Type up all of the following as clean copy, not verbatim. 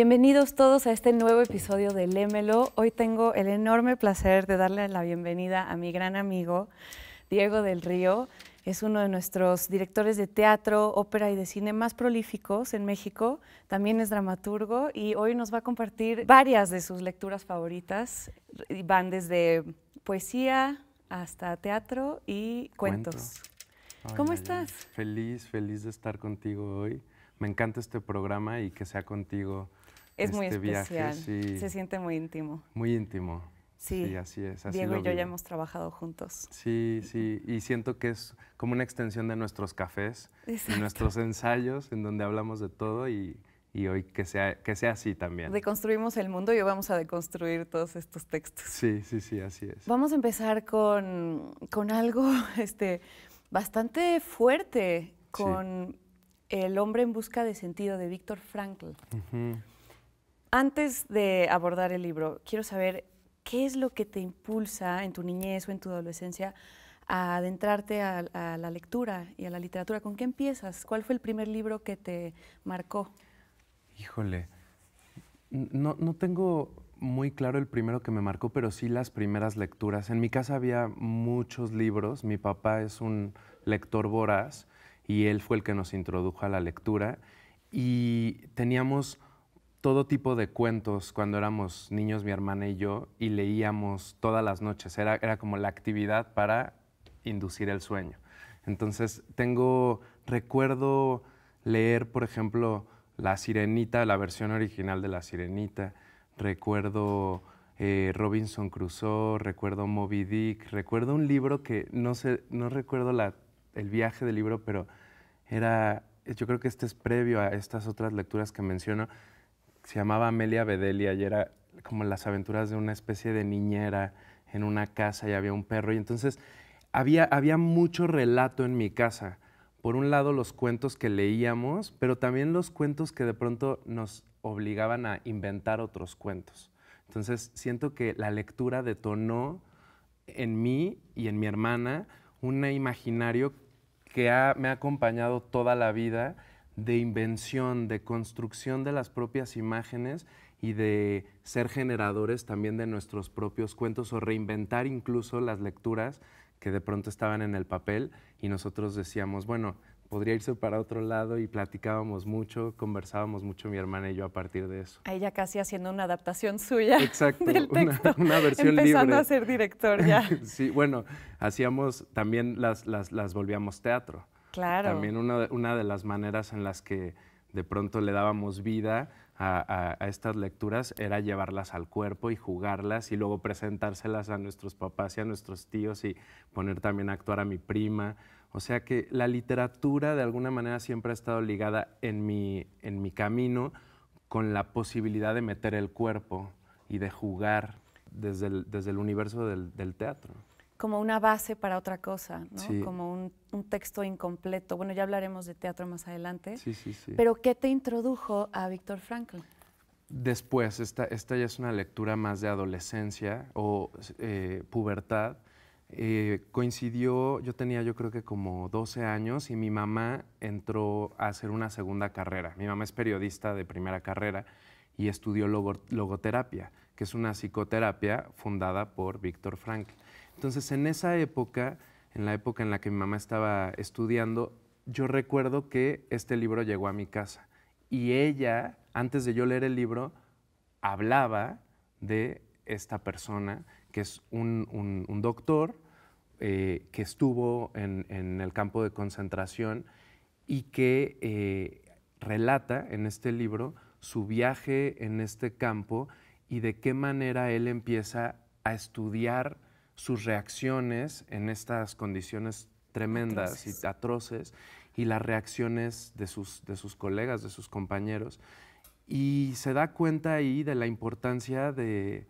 Bienvenidos todos a este nuevo episodio de Léemelo. Hoy tengo el enorme placer de darle la bienvenida a mi gran amigo Diego del Río. Es uno de nuestros directores de teatro, ópera y de cine más prolíficos en México. También es dramaturgo y hoy nos va a compartir varias de sus lecturas favoritas. Van desde poesía hasta teatro y cuentos. Ay, ¿cómo estás? Feliz de estar contigo hoy. Me encanta este programa y que sea contigo. Es muy especial, sí. Se siente muy íntimo. Muy íntimo, sí, así es. Así Diego y yo ya hemos trabajado juntos. Sí, sí, y siento que es como una extensión de nuestros cafés, de nuestros ensayos, en donde hablamos de todo y hoy que sea así también. Deconstruimos el mundo y hoy vamos a deconstruir todos estos textos. Sí, sí, sí, así es. Vamos a empezar con algo bastante fuerte, con... Sí. El hombre en busca de sentido, de Viktor Frankl. Antes de abordar el libro, quiero saber qué es lo que te impulsa en tu niñez o en tu adolescencia a adentrarte a la lectura y a la literatura. ¿Con qué empiezas? ¿Cuál fue el primer libro que te marcó? Híjole, no tengo muy claro el primero que me marcó, pero sí las primeras lecturas. En mi casa había muchos libros. Mi papá es un lector voraz. Y él fue el que nos introdujo a la lectura y teníamos todo tipo de cuentos cuando éramos niños, mi hermana y yo, y leíamos todas las noches. Era como la actividad para inducir el sueño. Entonces, recuerdo leer, por ejemplo, La Sirenita, la versión original de La Sirenita. Recuerdo Robinson Crusoe, recuerdo Moby Dick, recuerdo un libro que no recuerdo el viaje del libro, pero yo creo que este es previo a estas otras lecturas que menciono, se llamaba Amelia Bedelia y era como las aventuras de una especie de niñera en una casa y había un perro y entonces había mucho relato en mi casa. Por un lado los cuentos que leíamos, pero también los cuentos que de pronto nos obligaban a inventar otros cuentos. Entonces siento que la lectura detonó en mí y en mi hermana un imaginario que me ha acompañado toda la vida de invención, de construcción de las propias imágenes y de ser generadores también de nuestros propios cuentos o reinventar incluso las lecturas que de pronto estaban en el papel y nosotros decíamos, bueno, podría irse para otro lado y platicábamos mucho, conversábamos mucho mi hermana y yo a partir de eso. Ahí ya casi haciendo una adaptación suya. Exacto, del texto, una versión libre. Empezando a ser director ya. Sí, bueno, hacíamos, también las volvíamos teatro. Claro. También una de las maneras en las que de pronto le dábamos vida a estas lecturas era llevarlas al cuerpo y jugarlas y luego presentárselas a nuestros papás y a nuestros tíos y poner también a actuar a mi prima. O sea que la literatura de alguna manera siempre ha estado ligada en mi camino con la posibilidad de meter el cuerpo y de jugar desde el universo del teatro. Como una base para otra cosa, ¿no? Sí. Como un texto incompleto. Bueno, ya hablaremos de teatro más adelante. Sí, sí, sí. Pero ¿qué te introdujo a Viktor Frankl? Después, esta ya es una lectura más de adolescencia o pubertad. Coincidió, yo tenía yo creo que como 12 años y mi mamá entró a hacer una segunda carrera. Mi mamá es periodista de primera carrera y estudió logoterapia, que es una psicoterapia fundada por Viktor Frankl. Entonces, en esa época, en la época en la que mi mamá estaba estudiando, yo recuerdo que este libro llegó a mi casa y ella, antes de yo leer el libro, hablaba de esta persona que es un doctor que estuvo en el campo de concentración y que relata en este libro su viaje en este campo y de qué manera él empieza a estudiar sus reacciones en estas condiciones tremendas atroces. Y atroces y las reacciones de sus colegas, de sus compañeros. Y se da cuenta ahí de la importancia de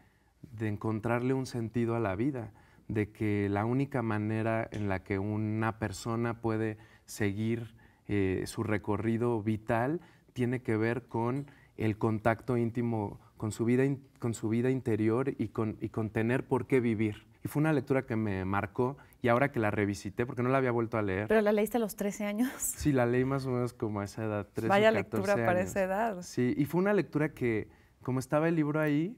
encontrarle un sentido a la vida, de que la única manera en la que una persona puede seguir su recorrido vital tiene que ver con el contacto íntimo con su vida interior y con tener por qué vivir. Y fue una lectura que me marcó y ahora que la revisité, porque no la había vuelto a leer. ¿Pero la leíste a los 13 años? Sí, la leí más o menos como a esa edad, 13 o 14 años. Vaya lectura para esa edad. Sí, y fue una lectura que, como estaba el libro ahí,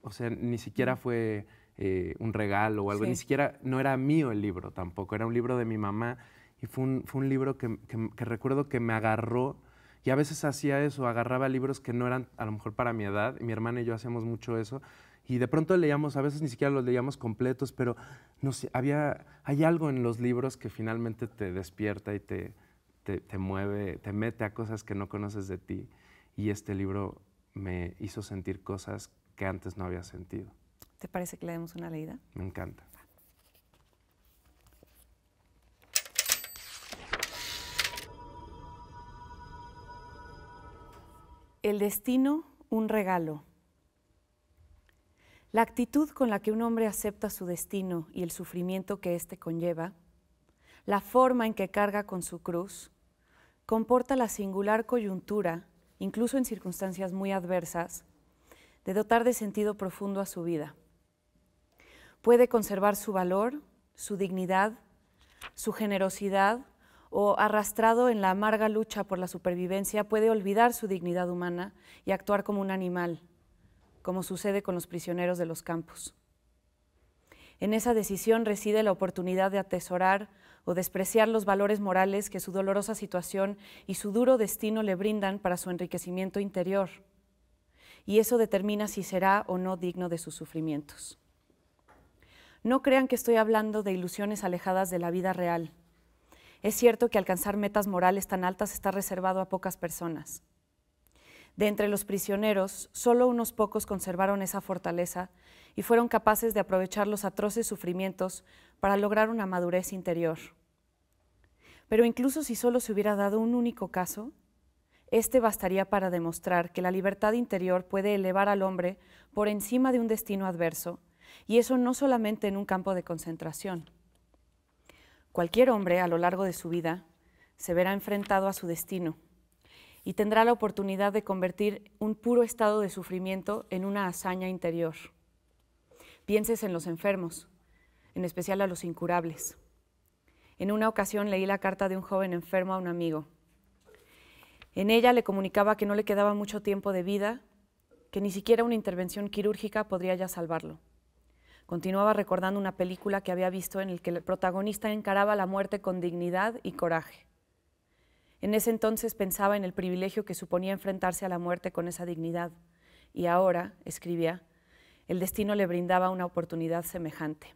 o sea, ni siquiera fue un regalo o algo, sí. Ni siquiera, no era mío el libro tampoco, era un libro de mi mamá y fue un libro que recuerdo que me agarró. Y a veces hacía eso, agarraba libros que no eran a lo mejor para mi edad, y mi hermana y yo hacíamos mucho eso, y de pronto leíamos, a veces ni siquiera los leíamos completos, pero no sé, hay algo en los libros que finalmente te despierta y te mueve, te mete a cosas que no conoces de ti, y este libro me hizo sentir cosas que antes no había sentido. ¿Te parece que le demos una leída? Me encanta. El destino, un regalo. La actitud con la que un hombre acepta su destino y el sufrimiento que éste conlleva, la forma en que carga con su cruz, comporta la singular coyuntura, incluso en circunstancias muy adversas, de dotar de sentido profundo a su vida. Puede conservar su valor, su dignidad, su generosidad, o arrastrado en la amarga lucha por la supervivencia, puede olvidar su dignidad humana y actuar como un animal, como sucede con los prisioneros de los campos. En esa decisión reside la oportunidad de atesorar o despreciar los valores morales que su dolorosa situación y su duro destino le brindan para su enriquecimiento interior, y eso determina si será o no digno de sus sufrimientos. No crean que estoy hablando de ilusiones alejadas de la vida real. Es cierto que alcanzar metas morales tan altas está reservado a pocas personas. De entre los prisioneros, solo unos pocos conservaron esa fortaleza y fueron capaces de aprovechar los atroces sufrimientos para lograr una madurez interior. Pero incluso si solo se hubiera dado un único caso, este bastaría para demostrar que la libertad interior puede elevar al hombre por encima de un destino adverso, y eso no solamente en un campo de concentración. Cualquier hombre a lo largo de su vida se verá enfrentado a su destino y tendrá la oportunidad de convertir un puro estado de sufrimiento en una hazaña interior. Pienses en los enfermos, en especial a los incurables. En una ocasión leí la carta de un joven enfermo a un amigo. En ella le comunicaba que no le quedaba mucho tiempo de vida, que ni siquiera una intervención quirúrgica podría ya salvarlo. Continuaba recordando una película que había visto en la que el protagonista encaraba la muerte con dignidad y coraje. En ese entonces pensaba en el privilegio que suponía enfrentarse a la muerte con esa dignidad, y ahora, escribía, el destino le brindaba una oportunidad semejante.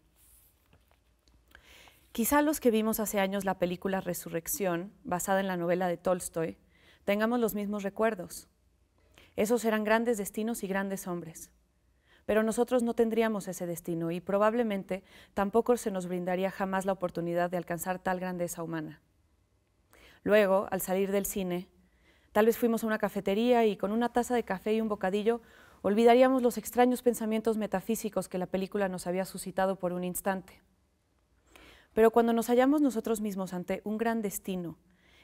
Quizá los que vimos hace años la película Resurrección, basada en la novela de Tolstoy, tengamos los mismos recuerdos. Esos eran grandes destinos y grandes hombres. Pero nosotros no tendríamos ese destino y probablemente tampoco se nos brindaría jamás la oportunidad de alcanzar tal grandeza humana. Luego, al salir del cine, tal vez fuimos a una cafetería y con una taza de café y un bocadillo olvidaríamos los extraños pensamientos metafísicos que la película nos había suscitado por un instante. Pero cuando nos hallamos nosotros mismos ante un gran destino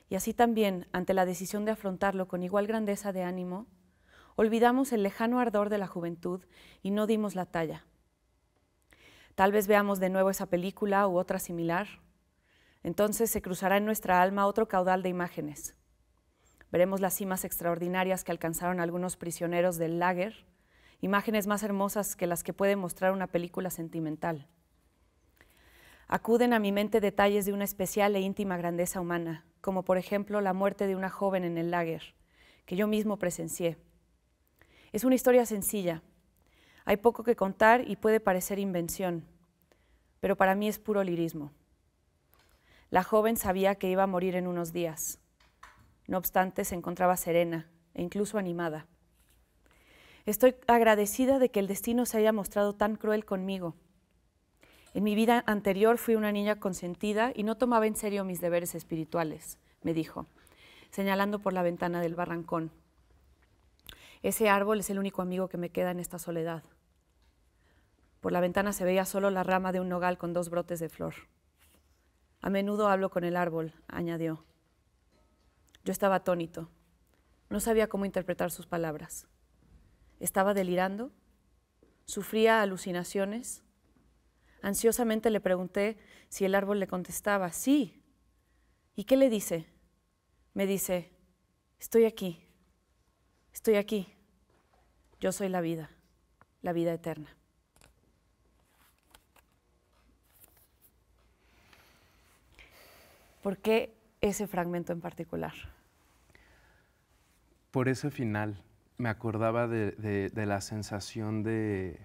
y así también ante la decisión de afrontarlo con igual grandeza de ánimo, olvidamos el lejano ardor de la juventud y no dimos la talla. Tal vez veamos de nuevo esa película u otra similar. Entonces se cruzará en nuestra alma otro caudal de imágenes. Veremos las cimas extraordinarias que alcanzaron algunos prisioneros del lager, imágenes más hermosas que las que puede mostrar una película sentimental. Acuden a mi mente detalles de una especial e íntima grandeza humana, como por ejemplo la muerte de una joven en el lager, que yo mismo presencié. Es una historia sencilla, hay poco que contar y puede parecer invención, pero para mí es puro lirismo. La joven sabía que iba a morir en unos días, no obstante se encontraba serena e incluso animada. Estoy agradecida de que el destino se haya mostrado tan cruel conmigo. En mi vida anterior fui una niña consentida y no tomaba en serio mis deberes espirituales, me dijo, señalando por la ventana del barrancón. Ese árbol es el único amigo que me queda en esta soledad. Por la ventana se veía solo la rama de un nogal con dos brotes de flor. A menudo hablo con el árbol, añadió. Yo estaba atónito. No sabía cómo interpretar sus palabras. Estaba delirando, sufría alucinaciones. Ansiosamente le pregunté si el árbol le contestaba, sí. ¿Y qué le dice? Me dice, estoy aquí, estoy aquí. Yo soy la vida eterna. ¿Por qué ese fragmento en particular? Por ese final. Me acordaba de la sensación de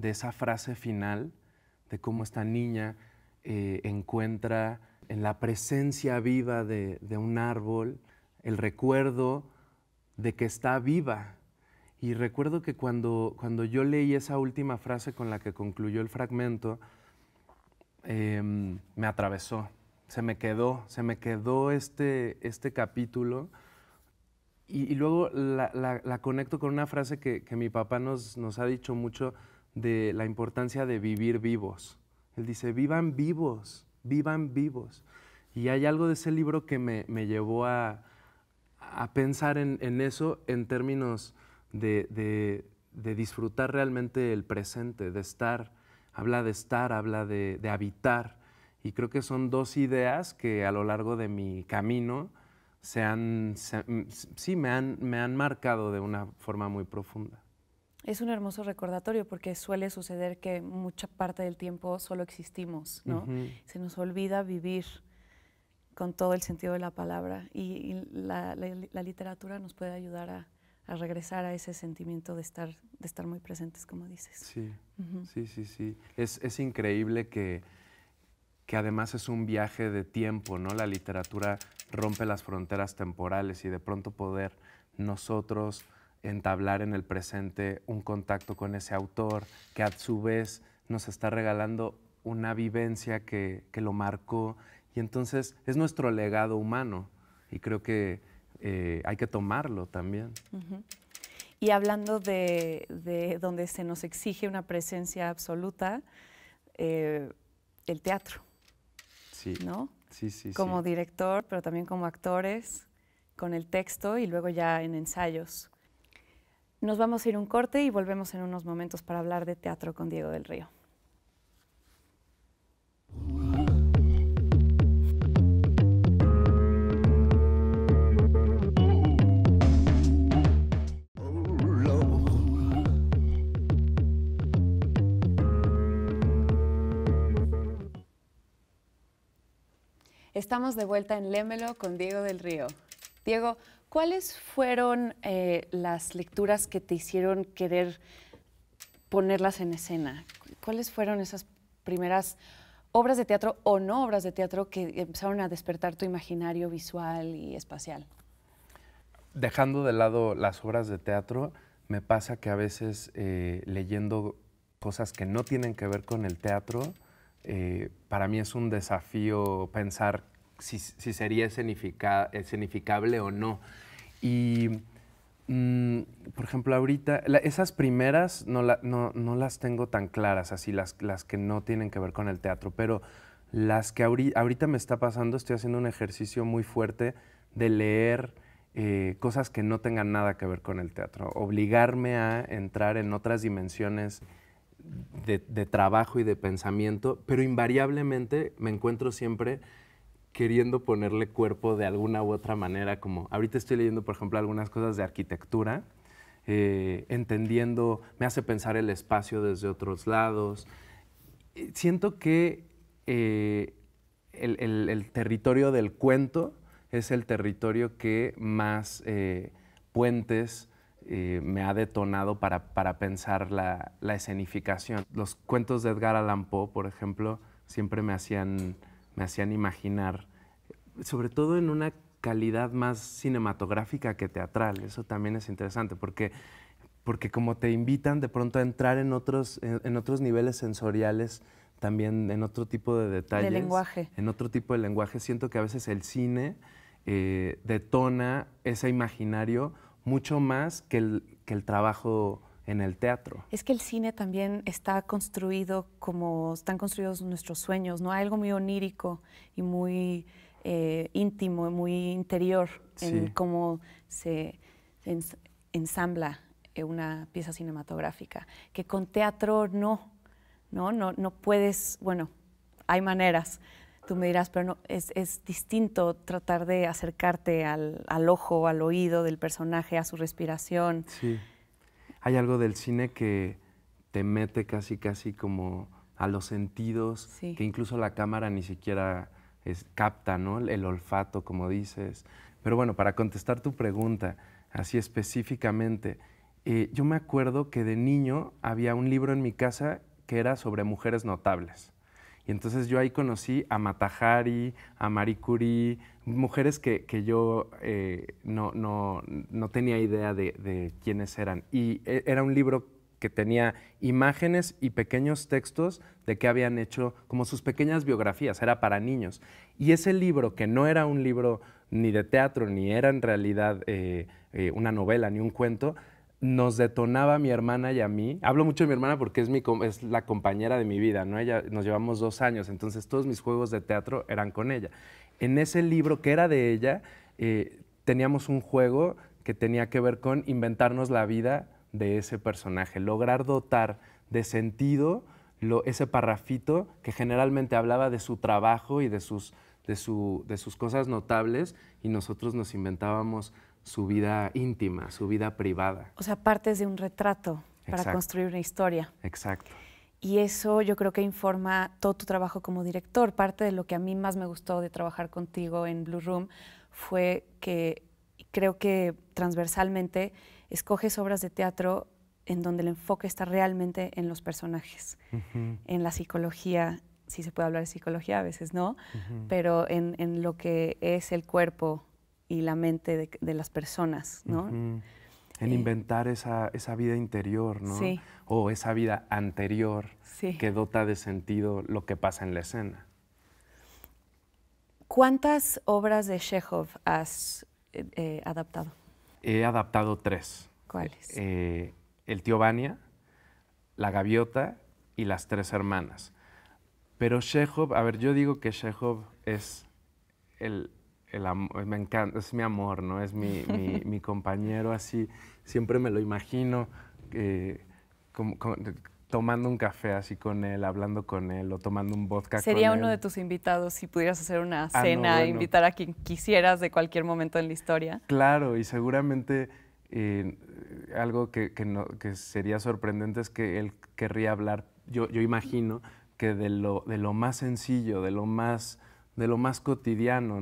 esa frase final, de cómo esta niña encuentra en la presencia viva de un árbol el recuerdo de que está viva. Y recuerdo que cuando yo leí esa última frase con la que concluyó el fragmento, me atravesó, se me quedó este capítulo. Y luego la conecto con una frase que mi papá nos ha dicho mucho de la importancia de vivir vivos. Él dice, vivan vivos, vivan vivos. Y hay algo de ese libro que me llevó a pensar en eso en términos de disfrutar realmente el presente, de estar, habla de habitar. Y creo que son dos ideas que a lo largo de mi camino me han marcado de una forma muy profunda. Es un hermoso recordatorio porque suele suceder que mucha parte del tiempo solo existimos, ¿no? Uh-huh. Se nos olvida vivir con todo el sentido de la palabra y la literatura nos puede ayudar a regresar a ese sentimiento de estar muy presentes, como dices. Sí, uh-huh. Sí. Es increíble que además es un viaje de tiempo, ¿no? La literatura rompe las fronteras temporales y de pronto poder nosotros entablar en el presente un contacto con ese autor que a su vez nos está regalando una vivencia que lo marcó y entonces es nuestro legado humano y creo que hay que tomarlo también. Uh-huh. Y hablando de donde se nos exige una presencia absoluta, el teatro. Sí. ¿No? Sí. Como director, pero también como actores, con el texto y luego ya en ensayos. Nos vamos a ir un corte y volvemos en unos momentos para hablar de teatro con Diego del Río. Estamos de vuelta en Léemelo con Diego del Río. Diego, ¿cuáles fueron las lecturas que te hicieron querer ponerlas en escena? ¿Cuáles fueron esas primeras obras de teatro o no obras de teatro que empezaron a despertar tu imaginario visual y espacial? Dejando de lado las obras de teatro, me pasa que a veces leyendo cosas que no tienen que ver con el teatro, para mí es un desafío pensar si sería escenificable o no. Y, por ejemplo, ahorita, esas primeras no las tengo tan claras, así las que no tienen que ver con el teatro, pero las que ahorita me está pasando, estoy haciendo un ejercicio muy fuerte de leer cosas que no tengan nada que ver con el teatro, obligarme a entrar en otras dimensiones de trabajo y de pensamiento, pero invariablemente me encuentro siempre queriendo ponerle cuerpo de alguna u otra manera, como ahorita estoy leyendo, por ejemplo, algunas cosas de arquitectura, entendiendo, me hace pensar el espacio desde otros lados. Siento que el territorio del cuento es el territorio que más puentes me ha detonado para pensar la escenificación. Los cuentos de Edgar Allan Poe, por ejemplo, siempre me hacían imaginar, sobre todo en una calidad más cinematográfica que teatral. Eso también es interesante, porque como te invitan de pronto a entrar en otros niveles sensoriales, también en otro tipo de detalles. De lenguaje. En otro tipo de lenguaje. Siento que a veces el cine detona ese imaginario mucho más que el trabajo en el teatro. Es que el cine también está construido como están construidos nuestros sueños, ¿no? Hay algo muy onírico y muy íntimo, muy interior en cómo se ensambla que una pieza cinematográfica, que con teatro no puedes, bueno, hay maneras, tú me dirás, pero no, es distinto tratar de acercarte al ojo, al oído del personaje, a su respiración. Sí, hay algo del cine que te mete casi como a los sentidos, sí, que incluso la cámara ni siquiera capta, ¿no? El olfato, como dices. Pero bueno, para contestar tu pregunta, así específicamente, yo me acuerdo que de niño había un libro en mi casa que era sobre mujeres notables. Y entonces yo ahí conocí a Mata Hari, a Marie Curie, mujeres que yo no tenía idea de quiénes eran. Y era un libro que tenía imágenes y pequeños textos de qué habían hecho, como sus pequeñas biografías, era para niños. Y ese libro, que no era un libro ni de teatro, ni era en realidad una novela, ni un cuento, nos detonaba a mi hermana y a mí. Hablo mucho de mi hermana porque es la compañera de mi vida, ¿no? Ella, nos llevamos 2 años, entonces todos mis juegos de teatro eran con ella. En ese libro que era de ella, teníamos un juego que tenía que ver con inventarnos la vida de ese personaje, lograr dotar de sentido ese parrafito que generalmente hablaba de su trabajo y de sus cosas notables, y nosotros nos inventábamos su vida íntima, su vida privada. O sea, partes de un retrato. Exacto. Para construir una historia. Exacto. Y eso yo creo que informa todo tu trabajo como director. Parte de lo que a mí más me gustó de trabajar contigo en Blue Room fue que creo que transversalmente escoges obras de teatro en donde el enfoque está realmente en los personajes, en la psicología. Sí se puede hablar de psicología, a veces no, pero en lo que es el cuerpo y la mente de las personas, ¿no? En inventar esa vida interior, ¿no? Sí. O esa vida anterior, sí, que dota de sentido lo que pasa en la escena. ¿Cuántas obras de Chéjov has adaptado? He adaptado 3. ¿Cuáles? El Tío Vania, La Gaviota y Las Tres Hermanas. Pero Chéjov, a ver, yo digo que Chéjov es el amor, me encanta, es mi amor, ¿no? Es mi compañero, así, siempre me lo imagino tomando un café así con él, hablando con él o tomando un vodka con él. Sería uno de tus invitados si pudieras hacer una cena, bueno, invitar a quien quisieras de cualquier momento en la historia. Claro, y seguramente algo que sería sorprendente es que él querría hablar, yo imagino, que de lo más sencillo, de lo más cotidiano,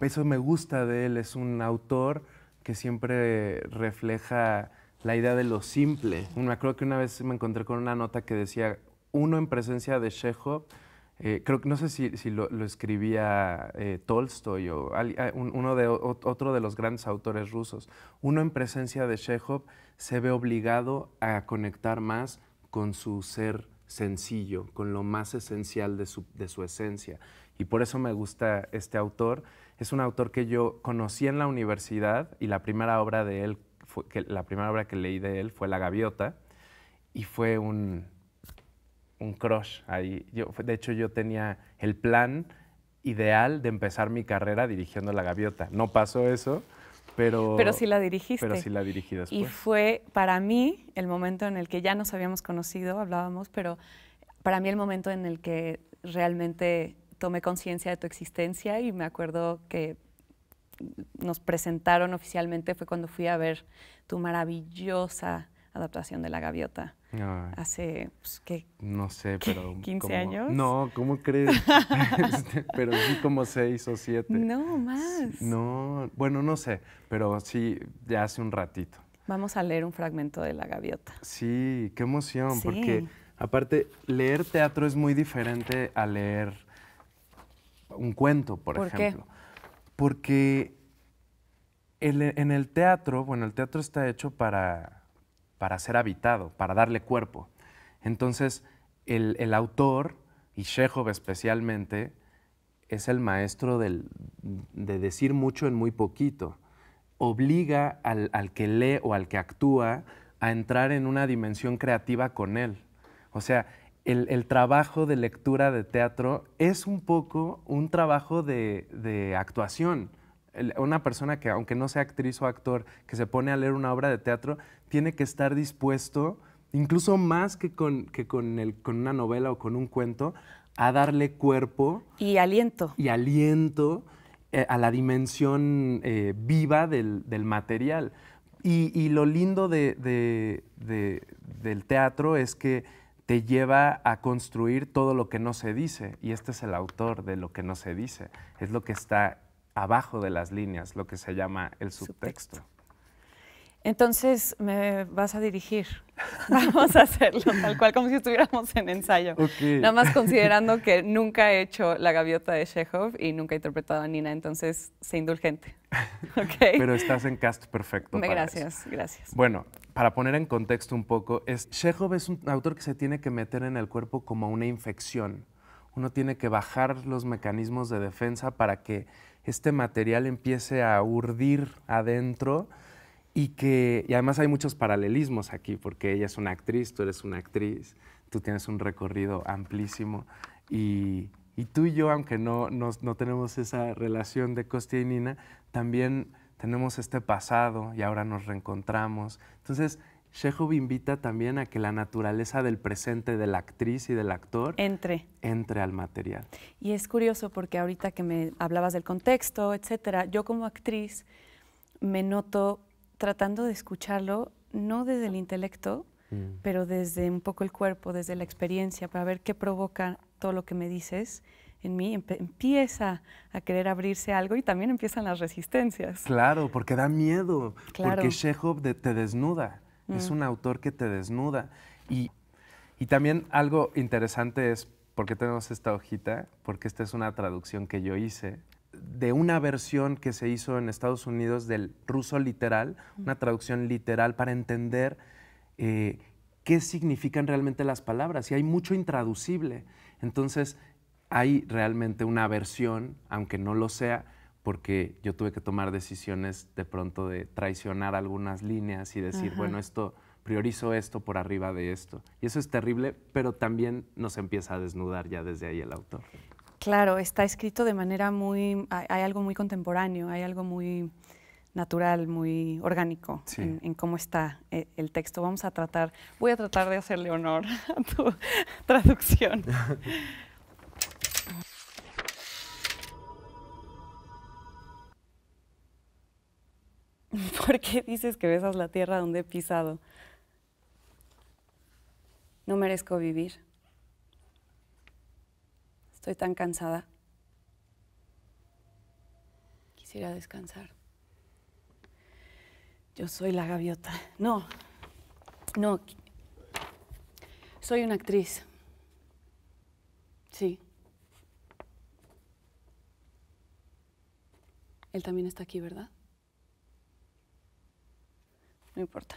eso me gusta de él, es un autor que siempre refleja la idea de lo simple. Me acuerdo que una vez me encontré con una nota que decía, uno en presencia de Chéjov, creo que no sé si lo escribía Tolstoy o otro de los grandes autores rusos, uno en presencia de Chéjov se ve obligado a conectar más con su ser sencillo, con lo más esencial de su esencia. Y por eso me gusta este autor. Es un autor que yo conocí en la universidad y la primera obra de él que leí de él fue La Gaviota, y fue un crush ahí. De hecho, yo tenía el plan ideal de empezar mi carrera dirigiendo La Gaviota. No pasó eso, pero sí la dirigiste. Pero sí la dirigí después. Y fue para mí el momento en el que ya nos habíamos conocido, hablábamos, pero para mí el momento en el que realmente tomé conciencia de tu existencia, y me acuerdo que nos presentaron oficialmente fue cuando fui a ver tu maravillosa adaptación de La Gaviota. Ay, hace, pues, ¿qué? No sé, pero... ¿15 años? No, ¿cómo crees? Pero sí como 6 o 7. No, más. No, bueno, no sé, pero sí, ya hace un ratito. Vamos a leer un fragmento de La Gaviota. Sí, qué emoción, sí, porque aparte leer teatro es muy diferente a leer un cuento, ¿Por ejemplo. ¿Qué? Porque en el teatro, bueno, el teatro está hecho para ser habitado, para darle cuerpo. Entonces, el autor, y Chéjov especialmente, es el maestro de decir mucho en muy poquito. Obliga al que lee o al que actúa a entrar en una dimensión creativa con él. O sea, el trabajo de lectura de teatro es un poco un trabajo de actuación. una persona que, aunque no sea actriz o actor, que se pone a leer una obra de teatro, tiene que estar dispuesto, incluso más que con una novela o con un cuento, a darle cuerpo. Y aliento. Y aliento a la dimensión viva del material. Y lo lindo del teatro es que te lleva a construir todo lo que no se dice. Y este es el autor de lo que no se dice. Es lo que está abajo de las líneas, lo que se llama el subtexto. Entonces, me vas a dirigir. Vamos a hacerlo tal cual, como si estuviéramos en ensayo. Okay. Nada más considerando que nunca he hecho La Gaviota de Chéjov y nunca he interpretado a Nina, entonces, sé indulgente. Okay. Pero estás en cast perfecto. Gracias. Bueno, para poner en contexto un poco, Chéjov es un autor que se tiene que meter en el cuerpo como una infección. Uno tiene que bajar los mecanismos de defensa para que este material empiece a urdir adentro. Y además hay muchos paralelismos aquí, porque ella es una actriz, tú eres una actriz, tú tienes un recorrido amplísimo. Y tú y yo, aunque no tenemos esa relación de Kostia y Nina, también tenemos este pasado y ahora nos reencontramos. Entonces, Chéjov invita también a que la naturaleza del presente de la actriz y del actor entre al material. Y es curioso porque ahorita que me hablabas del contexto, etcétera, yo como actriz me noto tratando de escucharlo, no desde el intelecto, pero desde un poco el cuerpo, desde la experiencia, para ver qué provoca todo lo que me dices en mí. Empieza a querer abrirse algo y también empiezan las resistencias. Claro, porque da miedo, claro. Porque Chéjov te desnuda, es un autor que te desnuda. Y también algo interesante es, ¿por qué tenemos esta hojita? Porque esta es una traducción que yo hice de una versión que se hizo en Estados Unidos del ruso literal, una traducción literal para entender qué significan realmente las palabras. Y hay mucho intraducible. Entonces, hay realmente una versión, aunque no lo sea, porque yo tuve que tomar decisiones de pronto de traicionar algunas líneas y decir, bueno, esto priorizo esto por arriba de esto. Y eso es terrible, pero también nos empieza a desnudar ya desde ahí el autor. Claro, está escrito de manera muy... Hay algo muy contemporáneo, hay algo muy natural, muy orgánico en cómo está el texto. Voy a tratar de hacerle honor a tu traducción. ¿Por qué dices que besas la tierra donde he pisado? No merezco vivir. Estoy tan cansada. Quisiera descansar. Yo soy la gaviota. No. Soy una actriz. Sí. Él también está aquí, ¿verdad? No importa.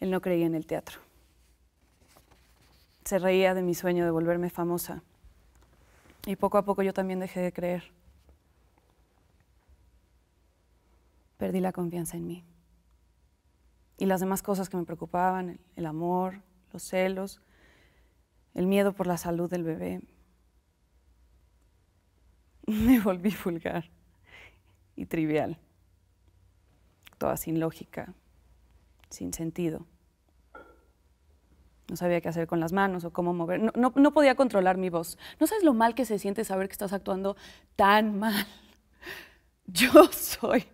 Él no creía en el teatro. Se reía de mi sueño de volverme famosa. Y poco a poco yo también dejé de creer. Perdí la confianza en mí. Y las demás cosas que me preocupaban, el amor, los celos, el miedo por la salud del bebé. Me volví vulgar y trivial. Toda sin lógica, sin sentido. No sabía qué hacer con las manos o cómo mover. No podía controlar mi voz. ¿No sabes lo mal que se siente saber que estás actuando tan mal? Yo soy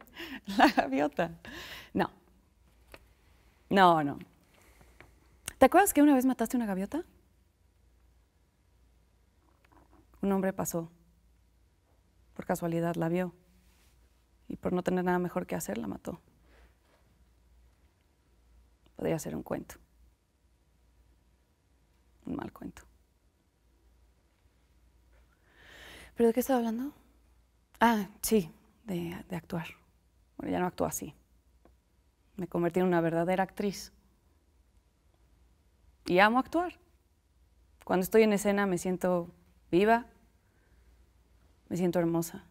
la gaviota. No. ¿Te acuerdas que una vez mataste una gaviota? Un hombre pasó. Por casualidad la vio. Y por no tener nada mejor que hacer, la mató. Podría ser un cuento. Un mal cuento. ¿Pero de qué estaba hablando? Ah, sí, de actuar. Bueno, ya no actúo así. Me convertí en una verdadera actriz. Y amo actuar. Cuando estoy en escena me siento viva, me siento hermosa.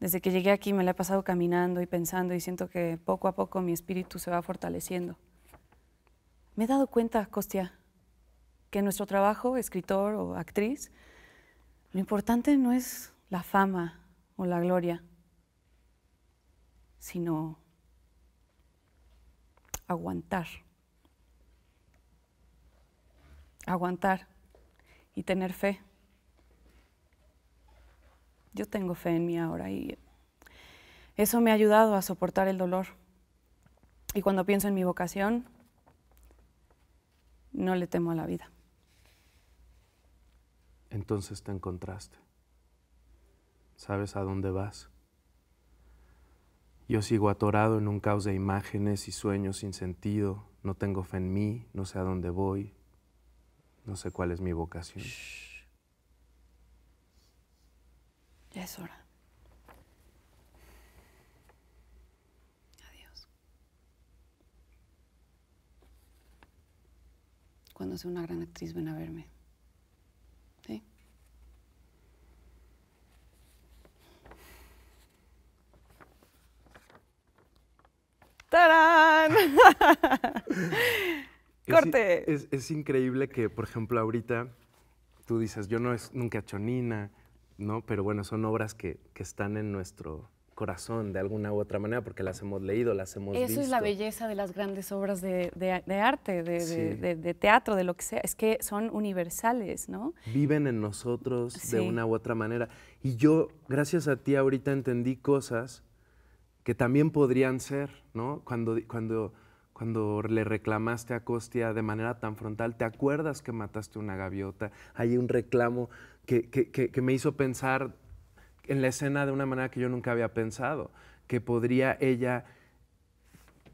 Desde que llegué aquí me la he pasado caminando y pensando y siento que poco a poco mi espíritu se va fortaleciendo. Me he dado cuenta, Kostia, que nuestro trabajo, escritor o actriz, Lo importante no es la fama o la gloria, sino aguantar. Aguantar y tener fe. Yo tengo fe en mí ahora y eso me ha ayudado a soportar el dolor. Y cuando pienso en mi vocación, no le temo a la vida. Entonces te encontraste. ¿Sabes a dónde vas? Yo sigo atorado en un caos de imágenes y sueños sin sentido. No tengo fe en mí, no sé a dónde voy, no sé cuál es mi vocación. Shh. Ya es hora. Adiós. Cuando sea una gran actriz, ven a verme. ¿Sí? ¡Tarán! ¡Corte! Es increíble que, por ejemplo, ahorita tú dices, yo no es nunca chonina, ¿no? Pero bueno, son obras que están en nuestro corazón de alguna u otra manera porque las hemos leído, las hemos visto. Eso es la belleza de las grandes obras de arte, de teatro, de lo que sea. Es que son universales, ¿no? Viven en nosotros de una u otra manera. Y yo, gracias a ti, ahorita entendí cosas que también podrían ser, ¿no? Cuando le reclamaste a Costia de manera tan frontal, ¿te acuerdas que mataste una gaviota? Hay un reclamo que me hizo pensar en la escena de una manera que yo nunca había pensado, que podría ella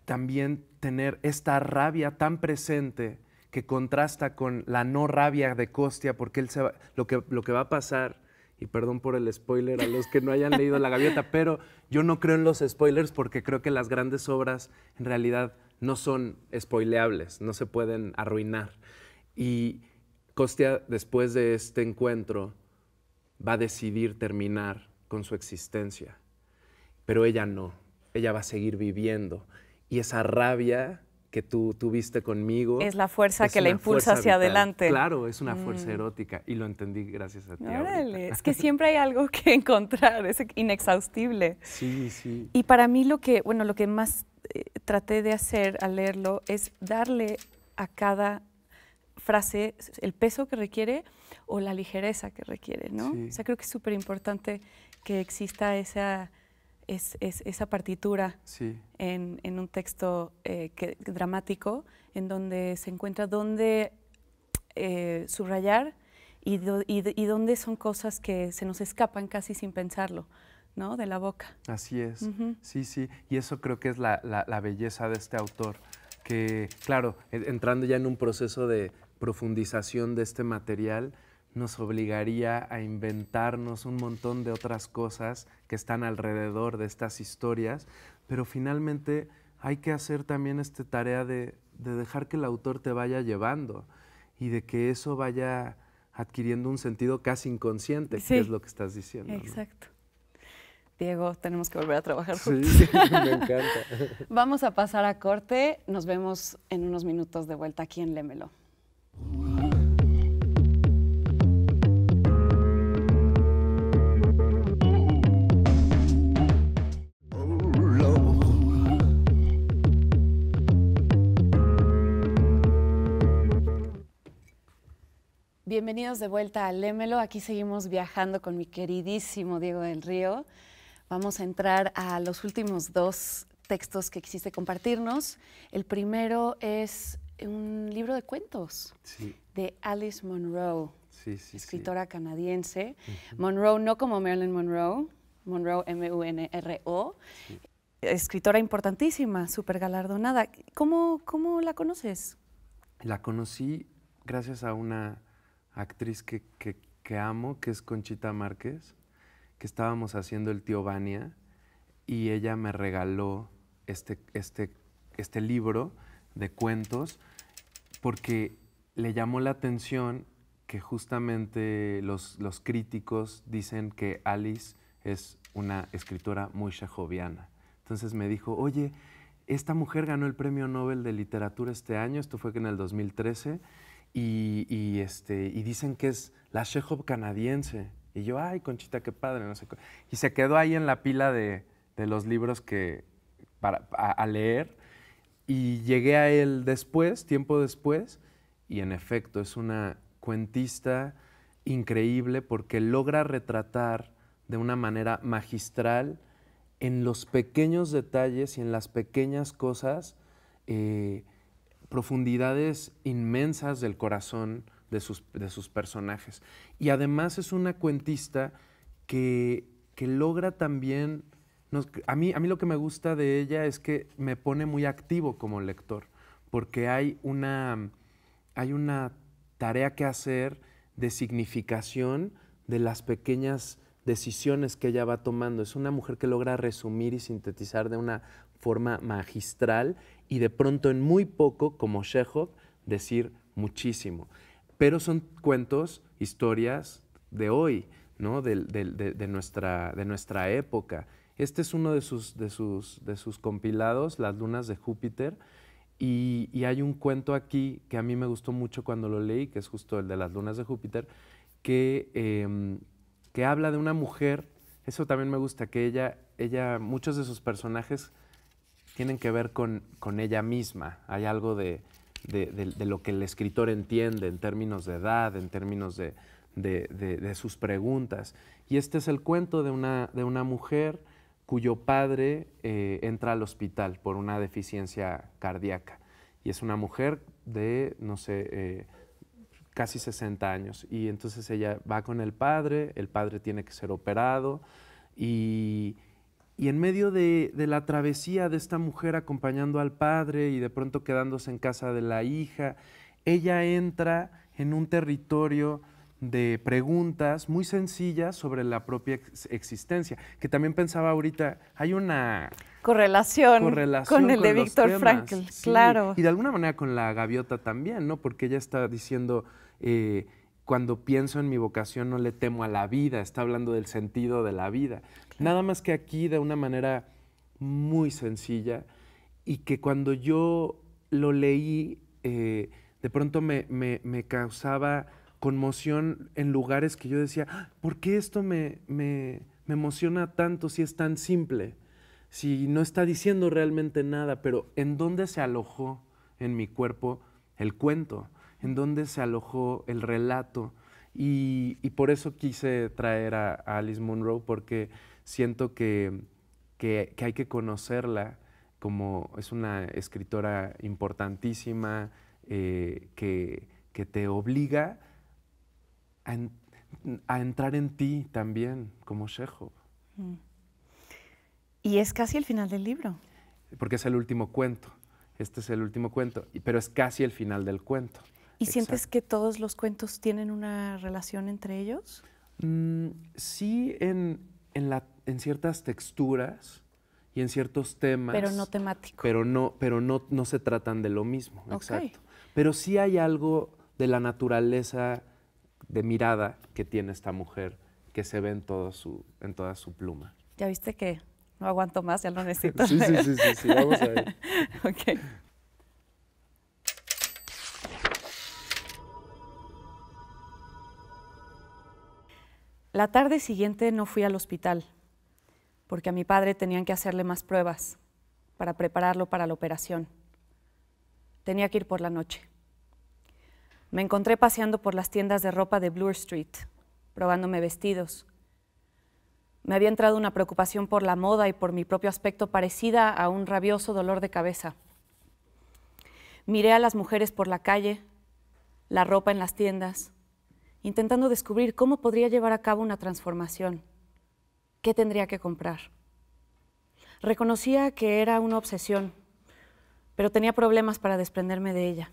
también tener esta rabia tan presente que contrasta con la no rabia de Costia, porque él se va, lo que va a pasar. Y perdón por el spoiler a los que no hayan leído La Gaviota, pero yo no creo en los spoilers porque creo que las grandes obras en realidad no son spoileables, no se pueden arruinar. Y Costia, después de este encuentro, va a decidir terminar con su existencia. Pero ella no, ella va a seguir viviendo. Y esa rabia que tú tuviste conmigo... Es la fuerza que la impulsa hacia adelante. Claro, es una fuerza erótica y lo entendí gracias a ti. Órale, es que siempre hay algo que encontrar, es inexhaustible. Sí, sí. Y para mí lo que, bueno, lo que más traté de hacer al leerlo es darle a cada frase el peso que requiere o la ligereza que requiere, ¿no? Sí. O sea, creo que es súper importante que exista esa partitura en un texto dramático en donde se encuentra dónde subrayar y dónde son cosas que se nos escapan casi sin pensarlo, ¿no? De la boca. Así es, sí, sí. Y eso creo que es la belleza de este autor, que claro, entrando ya en un proceso de profundización de este material, nos obligaría a inventarnos un montón de otras cosas que están alrededor de estas historias, pero finalmente hay que hacer también esta tarea de dejar que el autor te vaya llevando y de que eso vaya adquiriendo un sentido casi inconsciente, que es lo que estás diciendo. Exacto. ¿No? Diego, tenemos que volver a trabajar juntos. Sí, me encanta. Vamos a pasar a corte. Nos vemos en unos minutos de vuelta aquí en Léemelo. Bienvenidos de vuelta a Léemelo. Aquí seguimos viajando con mi queridísimo Diego del Río. Vamos a entrar a los últimos dos textos que quisiste compartirnos. El primero es un libro de cuentos de Alice Munro, escritora canadiense. Munro, no como Marilyn Monroe, Munro, M-U-N-R-O, escritora importantísima, súper galardonada. ¿Cómo la conoces? La conocí gracias a una actriz que amo, que es Conchita Márquez, que estábamos haciendo El Tío Vania, y ella me regaló este libro de cuentos porque le llamó la atención que justamente los críticos dicen que Alice es una escritora muy chejoviana. Entonces me dijo, oye, esta mujer ganó el Premio Nobel de Literatura este año, esto fue que en el 2013, y dicen que es la Chéjov canadiense. Y yo, ay, Conchita, qué padre, no sé qué. Y se quedó ahí en la pila de los libros que, a leer. Y llegué a él después, tiempo después, y en efecto es una cuentista increíble porque logra retratar de una manera magistral en los pequeños detalles y en las pequeñas cosas profundidades inmensas del corazón de sus personajes. Y además es una cuentista que logra también... A mí lo que me gusta de ella es que me pone muy activo como lector, porque hay una tarea que hacer de significación de las pequeñas decisiones que ella va tomando. Es una mujer que logra resumir y sintetizar de una forma magistral y de pronto en muy poco, como Chéjov, decir muchísimo. Pero son cuentos, historias de hoy, ¿no? de nuestra época. Este es uno de sus compilados, Las lunas de Júpiter, y hay un cuento aquí que a mí me gustó mucho cuando lo leí, que es justo el de Las lunas de Júpiter, que habla de una mujer. Eso también me gusta, que ella muchos de sus personajes tienen que ver con ella misma. Hay algo de lo que el escritor entiende en términos de edad, en términos de sus preguntas. Y este es el cuento de una mujer cuyo padre entra al hospital por una deficiencia cardíaca. Y es una mujer de, no sé, casi 60 años. Y entonces ella va con el padre tiene que ser operado. Y en medio de la travesía de esta mujer acompañando al padre y de pronto quedándose en casa de la hija, ella entra en un territorio de preguntas muy sencillas sobre la propia existencia, que también pensaba ahorita, hay una correlación con el de Viktor Frankl, sí, claro. Y de alguna manera con La Gaviota también, ¿no? Porque ella está diciendo, cuando pienso en mi vocación no le temo a la vida, está hablando del sentido de la vida. Claro. Nada más que aquí de una manera muy sencilla y que cuando yo lo leí, de pronto me causaba conmoción en lugares que yo decía, ¿por qué esto me emociona tanto si es tan simple? Si no está diciendo realmente nada, pero ¿en dónde se alojó en mi cuerpo el cuento? ¿En dónde se alojó el relato? Y por eso quise traer a Alice Munro, porque siento que hay que conocerla como es una escritora importantísima que te obliga a entrar en ti también, como Chéjov. Y es casi el final del libro. Porque es el último cuento. Este es el último cuento, pero es casi el final del cuento. ¿Y exacto. Sientes que todos los cuentos tienen una relación entre ellos? Sí, en ciertas texturas y en ciertos temas. Pero no temático. Pero no se tratan de lo mismo, okay. Exacto. Pero sí hay algo de la naturaleza de mirada que tiene esta mujer, que se ve en toda su pluma. ¿Ya viste que no aguanto más? Ya lo necesito. sí, vamos a ver. Okay. La tarde siguiente no fui al hospital, porque a mi padre tenían que hacerle más pruebas para prepararlo para la operación. Tenía que ir por la noche. Me encontré paseando por las tiendas de ropa de Bloor Street, probándome vestidos. Me había entrado una preocupación por la moda y por mi propio aspecto parecida a un rabioso dolor de cabeza. Miré a las mujeres por la calle, la ropa en las tiendas, intentando descubrir cómo podría llevar a cabo una transformación. ¿Qué tendría que comprar? Reconocía que era una obsesión, pero tenía problemas para desprenderme de ella.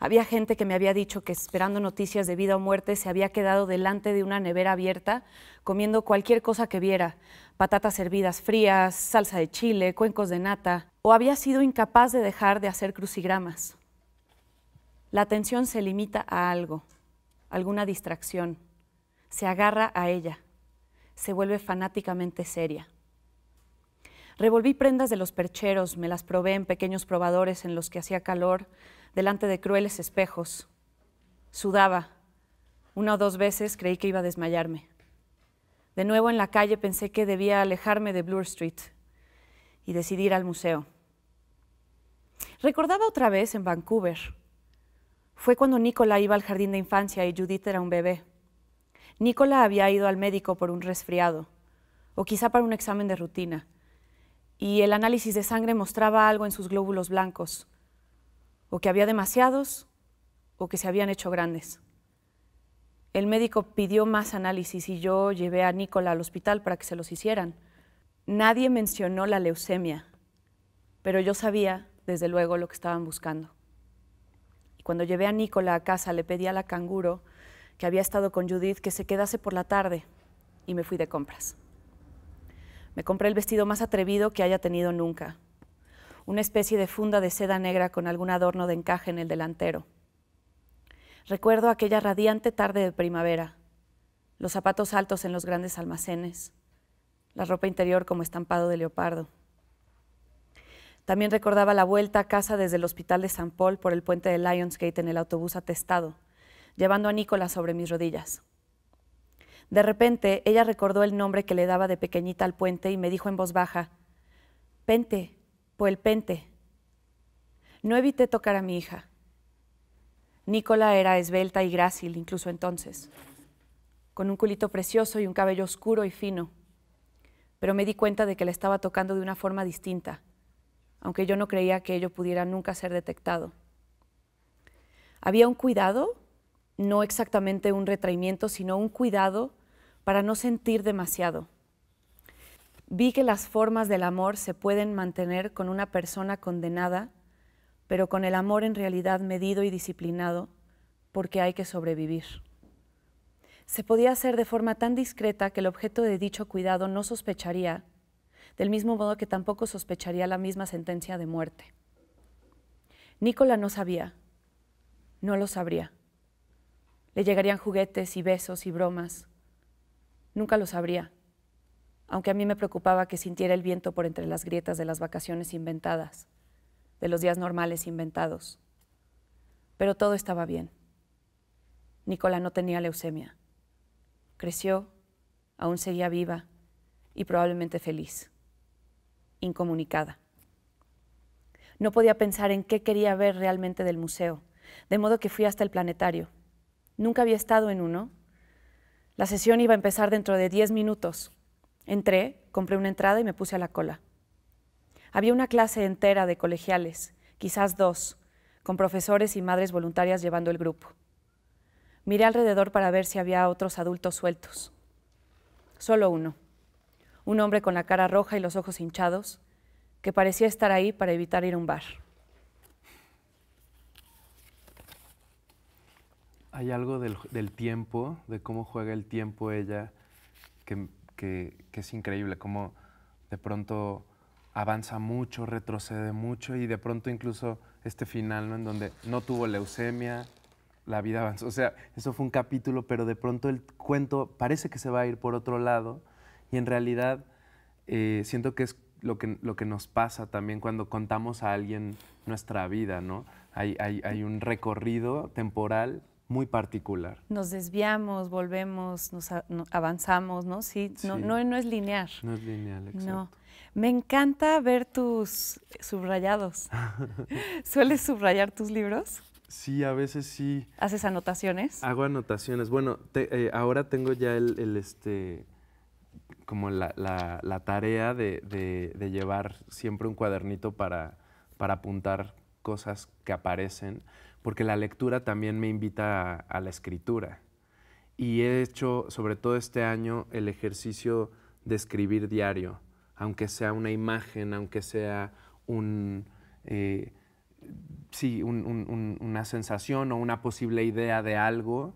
Había gente que me había dicho que esperando noticias de vida o muerte se había quedado delante de una nevera abierta comiendo cualquier cosa que viera, patatas hervidas frías, salsa de chile, cuencos de nata, o había sido incapaz de dejar de hacer crucigramas. La atención se limita a algo, alguna distracción, se agarra a ella, se vuelve fanáticamente seria. Revolví prendas de los percheros, me las probé en pequeños probadores en los que hacía calor, delante de crueles espejos. Sudaba, Una o dos veces creí que iba a desmayarme. De nuevo en la calle pensé que debía alejarme de Bloor Street y decidí ir al museo. Recordaba otra vez en Vancouver. Fue cuando Nicola iba al jardín de infancia y Judith era un bebé. Nicola había ido al médico por un resfriado, o quizá para un examen de rutina, y el análisis de sangre mostraba algo en sus glóbulos blancos, o que había demasiados, o que se habían hecho grandes. El médico pidió más análisis y yo llevé a Nicola al hospital para que se los hicieran. Nadie mencionó la leucemia, pero yo sabía, desde luego, lo que estaban buscando. Y cuando llevé a Nicola a casa, le pedí a la canguro, que había estado con Judith, que se quedase por la tarde, y me fui de compras. Me compré el vestido más atrevido que haya tenido nunca, una especie de funda de seda negra con algún adorno de encaje en el delantero. Recuerdo aquella radiante tarde de primavera, los zapatos altos en los grandes almacenes, la ropa interior como estampado de leopardo. También recordaba la vuelta a casa desde el hospital de San Paul por el puente de Lionsgate en el autobús atestado, llevando a Nicola sobre mis rodillas. De repente, ella recordó el nombre que le daba de pequeñita al puente y me dijo en voz baja, «Pente, Poel Pente». No evité tocar a mi hija. Nicola era esbelta y grácil, incluso entonces, con un culito precioso y un cabello oscuro y fino, pero me di cuenta de que la estaba tocando de una forma distinta, aunque yo no creía que ello pudiera nunca ser detectado. Había un cuidado, no exactamente un retraimiento, sino un cuidado para no sentir demasiado. Vi que las formas del amor se pueden mantener con una persona condenada, pero con el amor en realidad medido y disciplinado, porque hay que sobrevivir. Se podía hacer de forma tan discreta que el objeto de dicho cuidado no sospecharía, del mismo modo que tampoco sospecharía la misma sentencia de muerte. Nicola no sabía, no lo sabría. Le llegarían juguetes y besos y bromas. Nunca lo sabría, aunque a mí me preocupaba que sintiera el viento por entre las grietas de las vacaciones inventadas, de los días normales inventados. Pero todo estaba bien. Nicola no tenía leucemia. Creció, aún seguía viva y probablemente feliz, incomunicada. No podía pensar en qué quería ver realmente del museo, de modo que fui hasta el planetario. Nunca había estado en uno. La sesión iba a empezar dentro de 10 minutos. Entré, compré una entrada y me puse a la cola. Había una clase entera de colegiales, quizás dos, con profesores y madres voluntarias llevando el grupo. Miré alrededor para ver si había otros adultos sueltos. Solo uno, un hombre con la cara roja y los ojos hinchados, que parecía estar ahí para evitar ir a un bar. Hay algo del tiempo, de cómo juega el tiempo ella, que es increíble, cómo de pronto avanza mucho, retrocede mucho y de pronto incluso este final, ¿no?, en donde no tuvo leucemia, la vida avanzó. O sea, eso fue un capítulo, pero de pronto el cuento parece que se va a ir por otro lado y en realidad siento que es lo que nos pasa también cuando contamos a alguien nuestra vida, ¿no? Hay un recorrido temporal muy particular. Nos desviamos, volvemos, avanzamos, ¿no? Sí, sí. No es lineal. No es lineal, exacto. No. Me encanta ver tus subrayados. ¿Sueles subrayar tus libros? Sí, a veces sí. ¿Haces anotaciones? Hago anotaciones. Bueno, ahora tengo ya como la tarea de llevar siempre un cuadernito para apuntar cosas que aparecen, porque la lectura también me invita a la escritura. Y he hecho, sobre todo este año, el ejercicio de escribir diario, aunque sea una imagen, aunque sea una sensación o una posible idea de algo,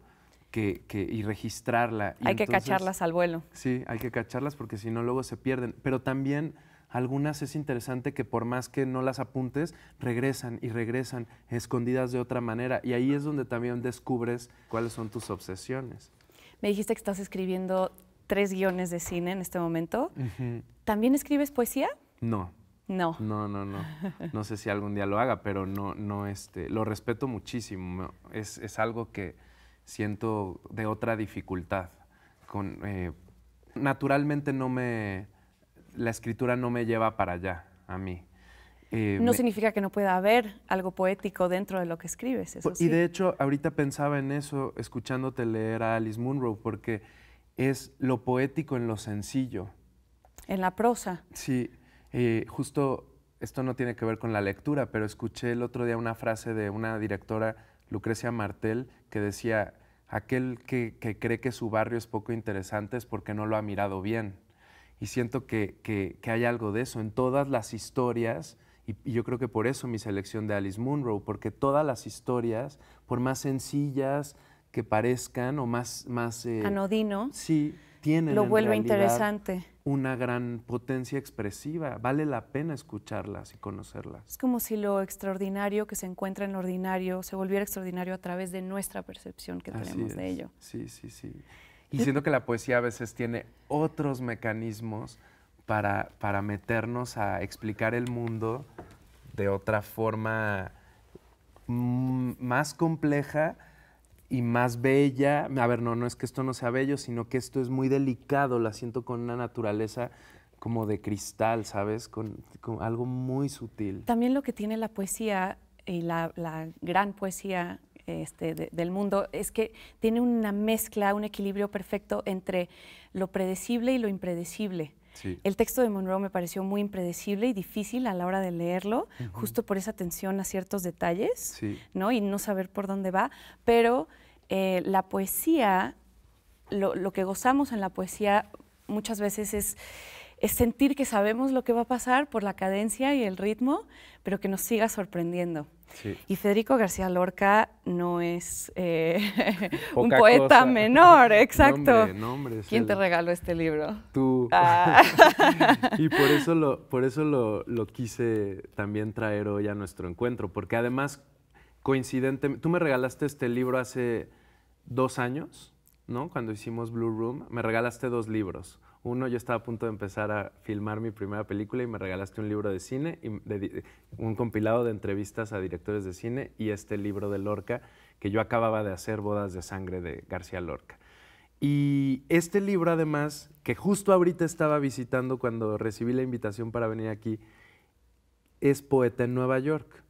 y registrarla. Hay que cacharlas al vuelo. Sí, hay que cacharlas porque si no luego se pierden. Pero también algunas es interesante que por más que no las apuntes, regresan y regresan escondidas de otra manera. Y ahí es donde también descubres cuáles son tus obsesiones. Me dijiste que estás escribiendo 3 guiones de cine en este momento. Uh-huh. ¿También escribes poesía? No. No. No. No sé si algún día lo haga, pero no, lo respeto muchísimo. Es algo que siento de otra dificultad. Naturalmente no me... La escritura no me lleva para allá, a mí. No significa que no pueda haber algo poético dentro de lo que escribes, eso sí. Y de hecho, ahorita pensaba en eso, escuchándote leer a Alice Munro, porque es lo poético en lo sencillo. En la prosa. Sí, justo esto no tiene que ver con la lectura, pero escuché el otro día una frase de una directora, Lucrecia Martel, que decía, aquel que cree que su barrio es poco interesante es porque no lo ha mirado bien. Y siento que hay algo de eso en todas las historias, y yo creo que por eso mi selección de Alice Munro, porque todas las historias, por más sencillas que parezcan o más anodino, sí, tienen lo vuelve interesante, una gran potencia expresiva. Vale la pena escucharlas y conocerlas. Es como si lo extraordinario que se encuentra en ordinario se volviera extraordinario a través de nuestra percepción que tenemos de ello. Sí, sí, sí. Y siento que la poesía a veces tiene otros mecanismos para meternos a explicar el mundo de otra forma más compleja y más bella. A ver, no es que esto no sea bello, sino que esto es muy delicado. La siento con una naturaleza como de cristal, ¿sabes? Con algo muy sutil. También lo que tiene la poesía y la gran poesía del mundo, es que tiene una mezcla, un equilibrio perfecto entre lo predecible y lo impredecible. Sí. El texto de Munro me pareció muy impredecible y difícil a la hora de leerlo, justo por esa atención a ciertos detalles, sí, ¿no? Y no saber por dónde va, pero la poesía, lo que gozamos en la poesía muchas veces es sentir que sabemos lo que va a pasar por la cadencia y el ritmo, pero que nos siga sorprendiendo. Sí. Y Federico García Lorca no es un poeta menor, exacto. ¿Quién te regaló este libro? Tú. Ah. Y por eso lo quise también traer hoy a nuestro encuentro, porque además, coincidentemente, tú me regalaste este libro hace 2 años, ¿no? Cuando hicimos Blue Room, me regalaste 2 libros. Uno, yo estaba a punto de empezar a filmar mi primera película y me regalaste un libro de cine, y un compilado de entrevistas a directores de cine y este libro de Lorca, que yo acababa de hacer, Bodas de Sangre de García Lorca. Y este libro, además, que justo ahorita estaba visitando cuando recibí la invitación para venir aquí, es Poeta en Nueva York.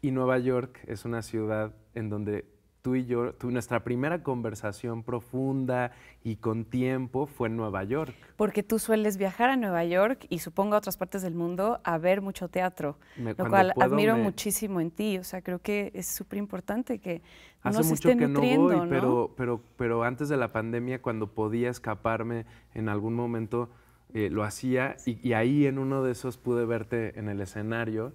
Y Nueva York es una ciudad en donde... Tú y yo, nuestra primera conversación profunda y con tiempo fue en Nueva York. Porque tú sueles viajar a Nueva York y supongo a otras partes del mundo a ver mucho teatro, lo cual admiro muchísimo en ti. O sea, creo que es súper importante que uno se esté nutriendo, ¿no? Hace mucho que no voy, pero antes de la pandemia, cuando podía escaparme en algún momento, lo hacía. Y ahí en uno de esos pude verte en el escenario.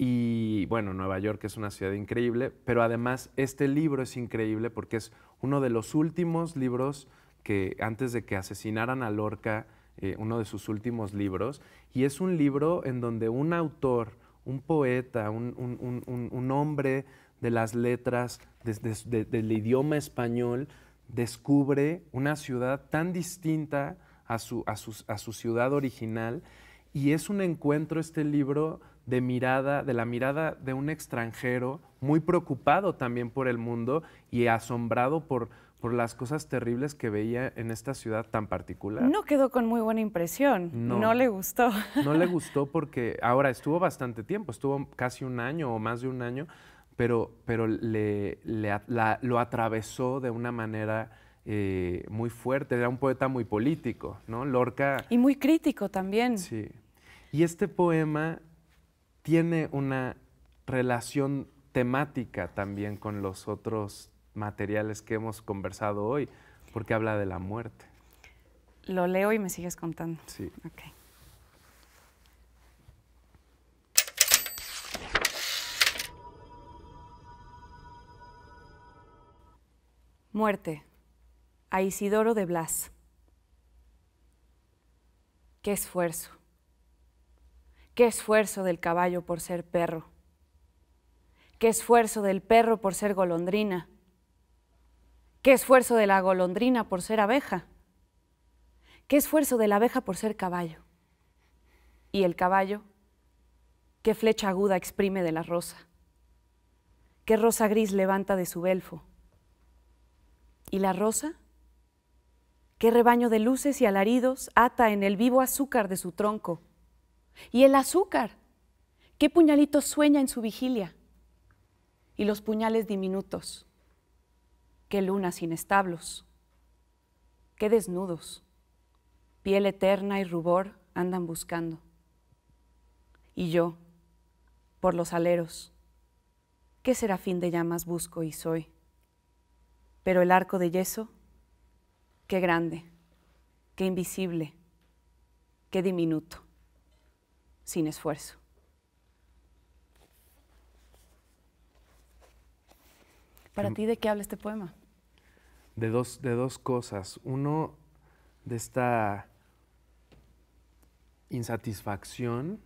Y bueno, Nueva York es una ciudad increíble, pero además este libro es increíble porque es uno de los últimos libros que, antes de que asesinaran a Lorca, uno de sus últimos libros, y es un libro en donde un autor, un poeta, un hombre de las letras, del idioma español, descubre una ciudad tan distinta a su ciudad original, y es un encuentro, este libro, de la mirada de un extranjero muy preocupado también por el mundo y asombrado por las cosas terribles que veía en esta ciudad tan particular. No quedó con muy buena impresión, no le gustó. No le gustó porque ahora estuvo bastante tiempo, estuvo casi 1 año o más de 1 año, pero lo atravesó de una manera... muy fuerte, era un poeta muy político, ¿no? Lorca... Y muy crítico también. Sí. Y este poema tiene una relación temática también con los otros materiales que hemos conversado hoy, porque habla de la muerte. Lo leo y me sigues contando. Sí. Okay. Muerte. A Isidoro de Blas. ¡Qué esfuerzo! ¡Qué esfuerzo del caballo por ser perro! ¡Qué esfuerzo del perro por ser golondrina! ¡Qué esfuerzo de la golondrina por ser abeja! ¡Qué esfuerzo de la abeja por ser caballo! Y el caballo, ¡qué flecha aguda exprime de la rosa! ¡Qué rosa gris levanta de su belfo! ¿Y la rosa? ¿Qué rebaño de luces y alaridos ata en el vivo azúcar de su tronco? ¿Y el azúcar? ¿Qué puñalito sueña en su vigilia? ¿Y los puñales diminutos? ¿Qué lunas inestables? ¿Qué desnudos? Piel eterna y rubor andan buscando. Y yo, por los aleros, ¿qué serafín de llamas busco y soy? Pero el arco de yeso, qué grande, qué invisible, qué diminuto, sin esfuerzo. ¿Para ti de qué habla este poema? De dos cosas. Uno, de esta insatisfacción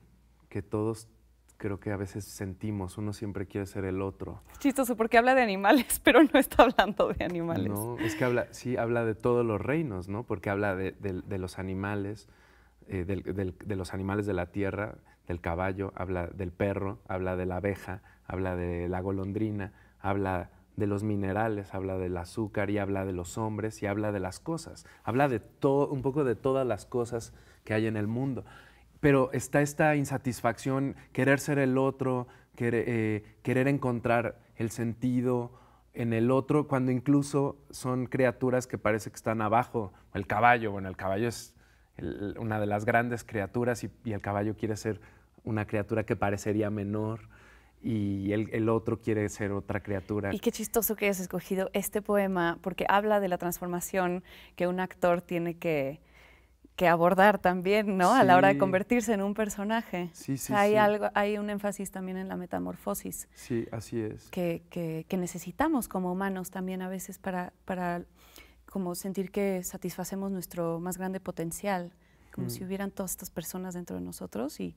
que todos creo que a veces sentimos. Uno siempre quiere ser el otro. Es chistoso porque habla de animales, pero no está hablando de animales. No, es que habla, sí, habla de todos los reinos, ¿no? Porque habla de los animales, de los animales de la tierra, del caballo, habla del perro, habla de la abeja, habla de la golondrina, habla de los minerales, habla del azúcar y habla de los hombres y habla de las cosas. Habla de todo, un poco de todas las cosas que hay en el mundo. Pero está esta insatisfacción, querer ser el otro, querer encontrar el sentido en el otro, cuando incluso son criaturas que parece que están abajo. El caballo, bueno, el caballo es una de las grandes criaturas y el caballo quiere ser una criatura que parecería menor. Y el otro quiere ser otra criatura. Y qué chistoso que hayas escogido este poema, porque habla de la transformación que un actor tiene que abordar también, ¿no? Sí. A la hora de convertirse en un personaje. Sí, sí, o sea, hay, sí, algo, hay un énfasis también en la metamorfosis. Sí, así es. Que necesitamos como humanos también a veces para como sentir que satisfacemos nuestro más grande potencial, como si hubieran todas estas personas dentro de nosotros y...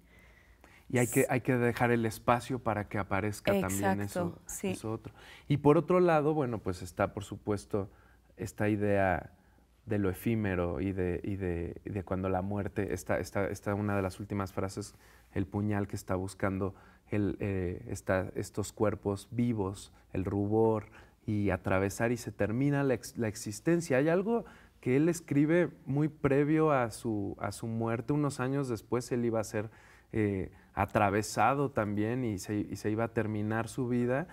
Y hay que dejar el espacio para que aparezca. Exacto, también eso, sí, eso otro. Y por otro lado, bueno, pues está, por supuesto, esta idea de lo efímero y de cuando la muerte, está una de las últimas frases, el puñal que está buscando estos cuerpos vivos, el rubor, y atravesar y se termina la existencia. Hay algo que él escribe muy previo a su muerte, unos años después él iba a ser... atravesado también y se iba a terminar su vida,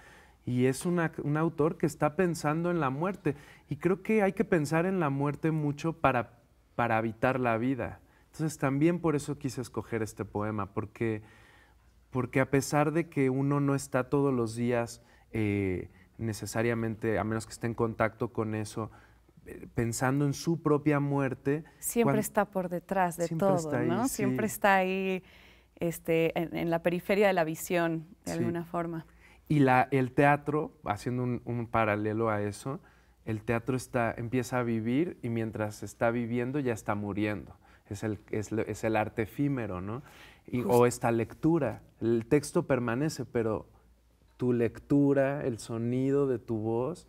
y es un autor que está pensando en la muerte, y creo que hay que pensar en la muerte mucho para habitar la vida. Entonces también por eso quise escoger este poema, porque a pesar de que uno no está todos los días necesariamente, a menos que esté en contacto con eso, pensando en su propia muerte, siempre está por detrás de todo, ahí, ¿no? Sí. Siempre está ahí. En la periferia de la visión, de alguna forma. Y el teatro, haciendo un paralelo a eso, el teatro empieza a vivir y mientras está viviendo ya está muriendo. Es el arte efímero, ¿no? O esta lectura. El texto permanece, pero tu lectura, el sonido de tu voz,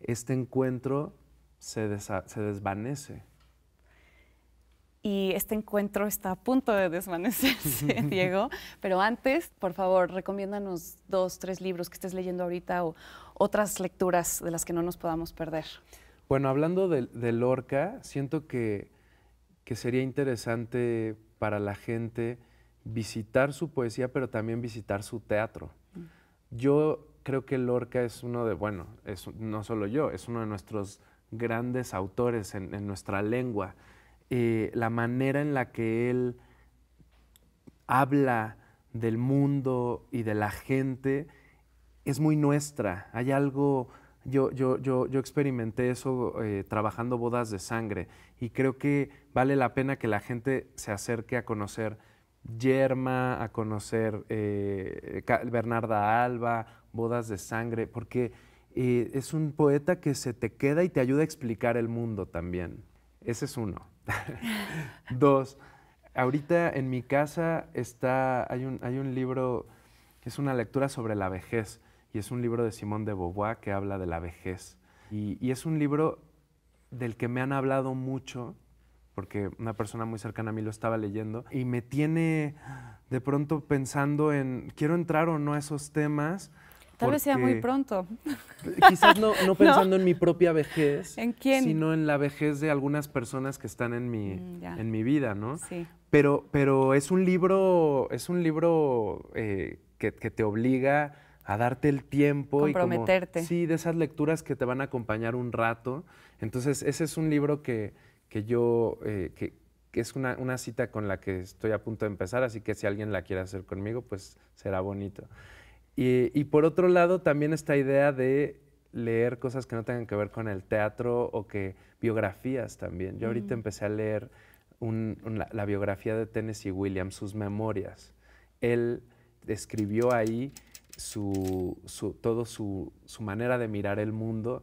este encuentro se desvanece. Y este encuentro está a punto de desvanecerse, Diego. Pero antes, por favor, recomiéndanos 2, 3 libros que estés leyendo ahorita o otras lecturas de las que no nos podamos perder. Bueno, hablando de Lorca, siento que sería interesante para la gente visitar su poesía, pero también visitar su teatro. Yo creo que Lorca es uno de, bueno, no solo yo, es uno de nuestros grandes autores en nuestra lengua. La manera en la que él habla del mundo y de la gente es muy nuestra. Hay algo, yo experimenté eso trabajando Bodas de Sangre, y creo que vale la pena que la gente se acerque a conocer Yerma, a conocer Bernarda Alba, Bodas de Sangre, porque es un poeta que se te queda y te ayuda a explicar el mundo también. Ese es uno. 2, ahorita en mi casa hay un libro, es una lectura sobre la vejez, y es un libro de Simone de Beauvoir que habla de la vejez. Y es un libro del que me han hablado mucho, porque una persona muy cercana a mí lo estaba leyendo, y me tiene de pronto pensando en, ¿quiero entrar o no a esos temas? Tal vez sea muy pronto. Quizás no pensando en mi propia vejez, ¿en quién? Sino en la vejez de algunas personas que están en mi vida, ¿no? Sí. Pero es un libro que te obliga a darte el tiempo. Comprometerte. Y como, sí, de esas lecturas que te van a acompañar un rato. Entonces, ese es un libro que es una cita con la que estoy a punto de empezar, así que si alguien la quiere hacer conmigo, pues será bonito. Y por otro lado, también esta idea de leer cosas que no tengan que ver con el teatro o que biografías también. Yo ahorita empecé a leer la biografía de Tennessee Williams, sus memorias. Él escribió ahí toda su manera de mirar el mundo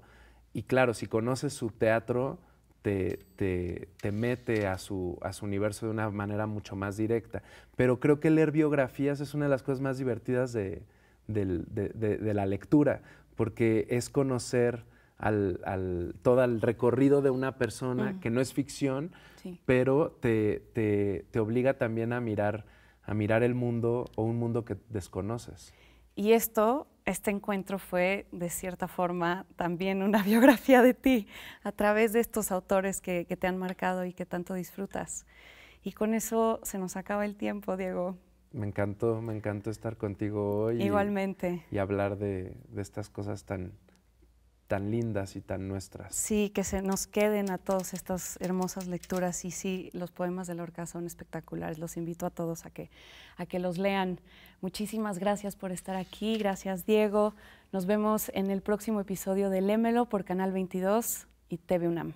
y claro, si conoces su teatro, te mete a su universo de una manera mucho más directa. Pero creo que leer biografías es una de las cosas más divertidas de la lectura, porque es conocer todo el recorrido de una persona que no es ficción, pero te obliga también a mirar el mundo o un mundo que desconoces. Y este encuentro fue, de cierta forma, también una biografía de ti, a través de estos autores que te han marcado y que tanto disfrutas. Y con eso se nos acaba el tiempo, Diego. Me encantó estar contigo hoy. Igualmente. Y hablar de estas cosas tan lindas y tan nuestras. Sí, que se nos queden a todos estas hermosas lecturas. Y sí, los poemas de Lorca son espectaculares. Los invito a todos a que los lean. Muchísimas gracias por estar aquí. Gracias, Diego. Nos vemos en el próximo episodio de Léemelo por Canal 22 y TV UNAM.